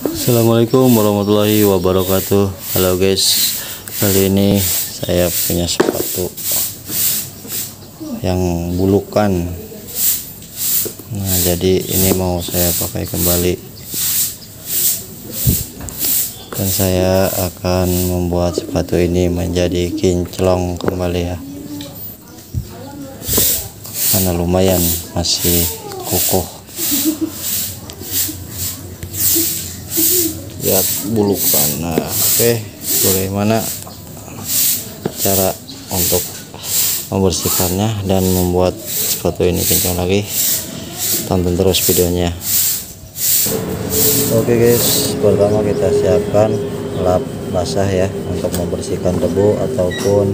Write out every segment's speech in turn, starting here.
Assalamualaikum warahmatullahi wabarakatuh. Halo guys, kali ini saya punya sepatu yang bulukan. Nah, jadi ini mau saya pakai kembali, dan saya akan membuat sepatu ini menjadi kinclong kembali ya, karena lumayan masih kokoh. Lihat bulukan. Nah, oke, bagaimana cara untuk membersihkannya dan membuat sepatu ini kinclong lagi? Tonton terus videonya. Oke guys, pertama kita siapkan lap basah ya, untuk membersihkan debu ataupun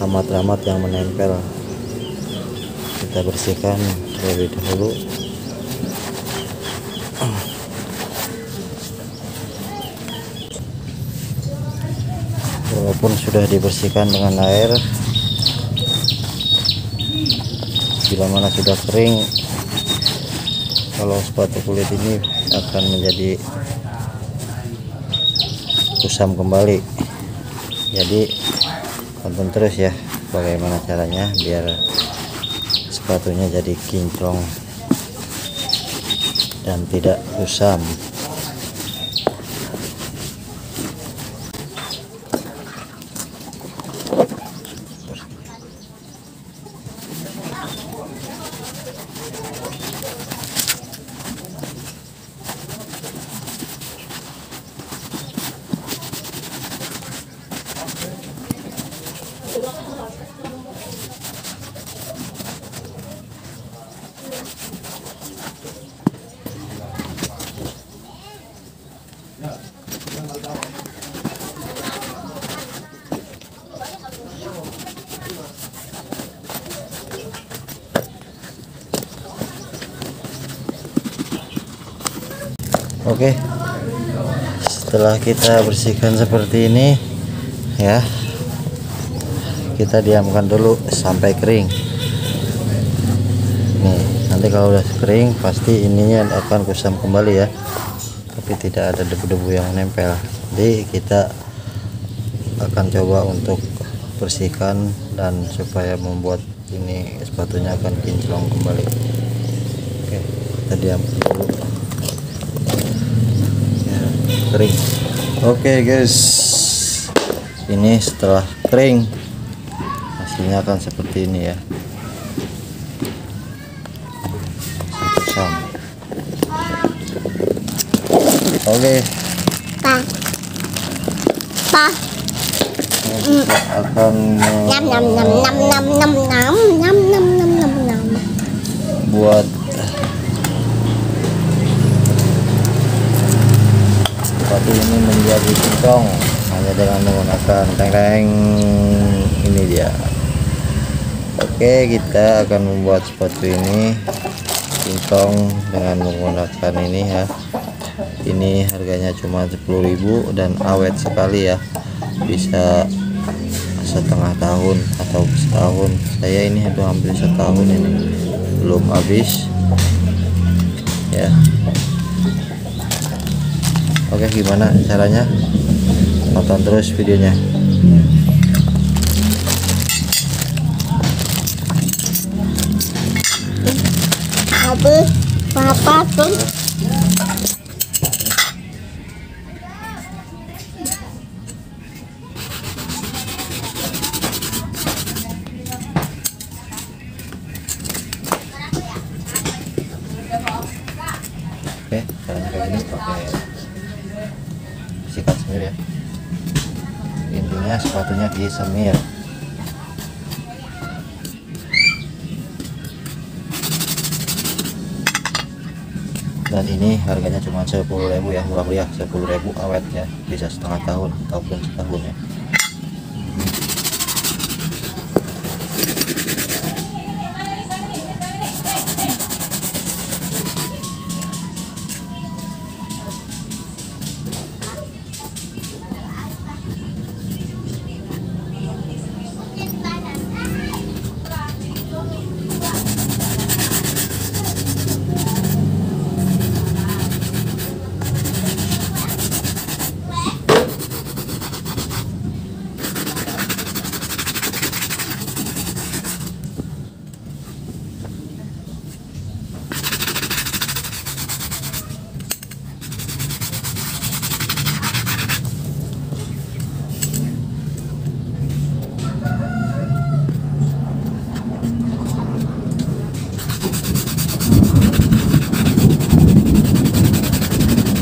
amat-amat yang menempel. Kita bersihkan terlebih dahulu. Walaupun sudah dibersihkan dengan air, bila mana sudah kering, kalau sepatu kulit ini akan menjadi kusam kembali. Jadi tonton terus ya bagaimana caranya biar sepatunya jadi kinclong dan tidak kusam. Oke, setelah kita bersihkan seperti ini ya, kita diamkan dulu sampai kering. Nih, nanti kalau udah kering pasti ininya akan kusam kembali ya, tapi tidak ada debu-debu yang nempel. Jadi kita akan coba untuk bersihkan dan supaya membuat ini sepatunya akan kinclong kembali. Oke, kita diamkan dulu. Kering. Oke guys, ini setelah kering hasilnya akan seperti ini ya, kusam. Oke, kita akan buat ini menjadi kinclong hanya dengan menggunakan teng-teng ini dia. Oke, kita akan membuat sepatu ini kinclong dengan menggunakan ini ya. Ini harganya cuma 10.000 dan awet sekali ya, bisa setengah tahun atau setahun. Saya ini udah hampir setahun ini belum habis ya. Oke, gimana caranya? Tonton terus videonya. Oke, caranya kayak gini, pakai sikat semir ya, intinya sepatunya disemir. Dan ini harganya cuma 10.000 ya, murah meriah, 10.000 awet ya, bisa setengah tahun ataupun setahun ya.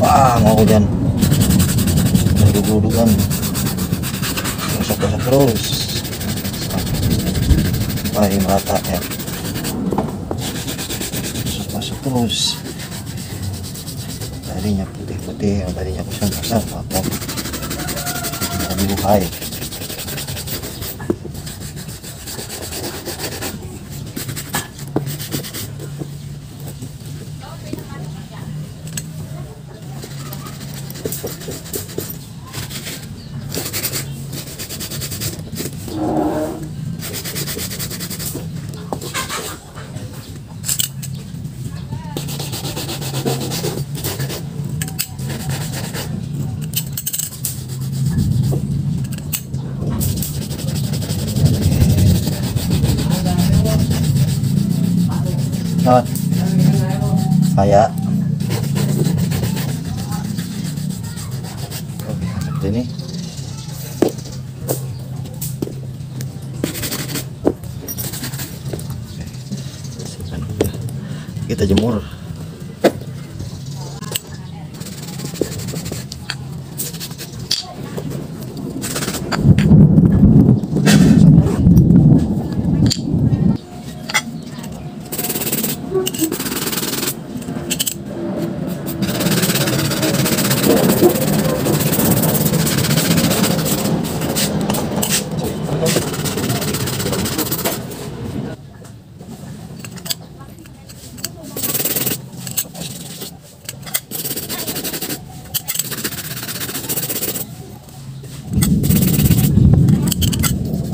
Wah, mau hujan. Menduduk-dudukan. Gosok-gosok terus. Mulai merata ya. Masuk terus. Tadinya putih-putih, tadinya kusam-kusam, apa? Jadi baik. Saya seperti ini kita jemur.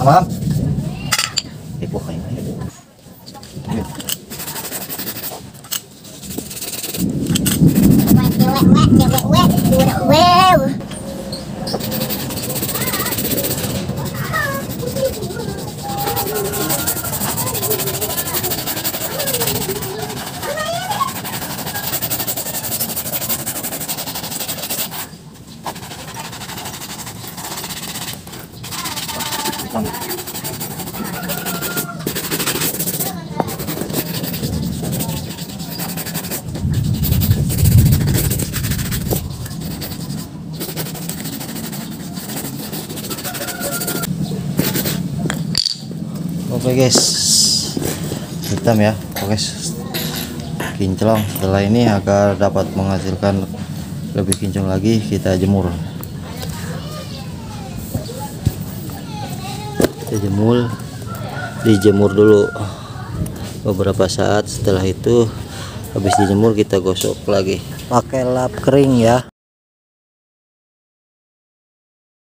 Maaf, ibu kain itu. Oke guys, hitam ya. Oke, kinclong. Setelah ini agar dapat menghasilkan lebih kinclong lagi, kita jemur. Dijemur dulu beberapa saat. Setelah itu habis dijemur kita gosok lagi pakai lap kering ya.